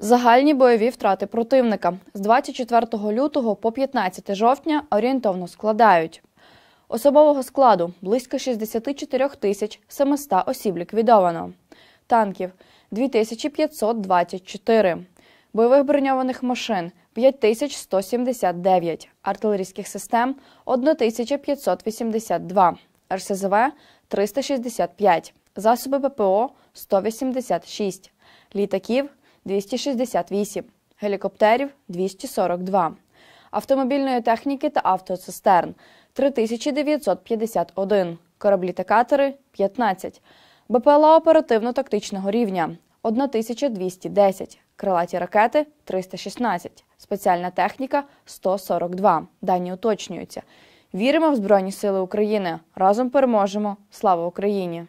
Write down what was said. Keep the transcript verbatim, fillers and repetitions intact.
Загальні бойові втрати противника з двадцять четвертого лютого по п'ятнадцяте жовтня орієнтовно складають. Особового складу – близько шістдесят чотири тисячі сімсот осіб ліквідовано. Танків – дві тисячі п'ятсот двадцять чотири. Бойових броньованих машин – п'ять тисяч сто сімдесят дев'ять. Артилерійських систем – одна тисяча п'ятсот вісімдесят два. РСЗВ – триста шістдесят п'ять. Засоби ППО – сто вісімдесят шість. Літаків – двісті шістдесят вісім. Гелікоптерів – двісті сорок два. Автомобільної техніки та автоцистерн – три тисячі дев'ятсот п'ятдесят один, кораблі-катери – п'ятнадцять, БПЛА оперативно-тактичного рівня – тисяча двісті десять, крилаті ракети – триста шістнадцять, спеціальна техніка – сто сорок два. Дані уточнюються. Віримо в Збройні Сили України. Разом переможемо. Слава Україні!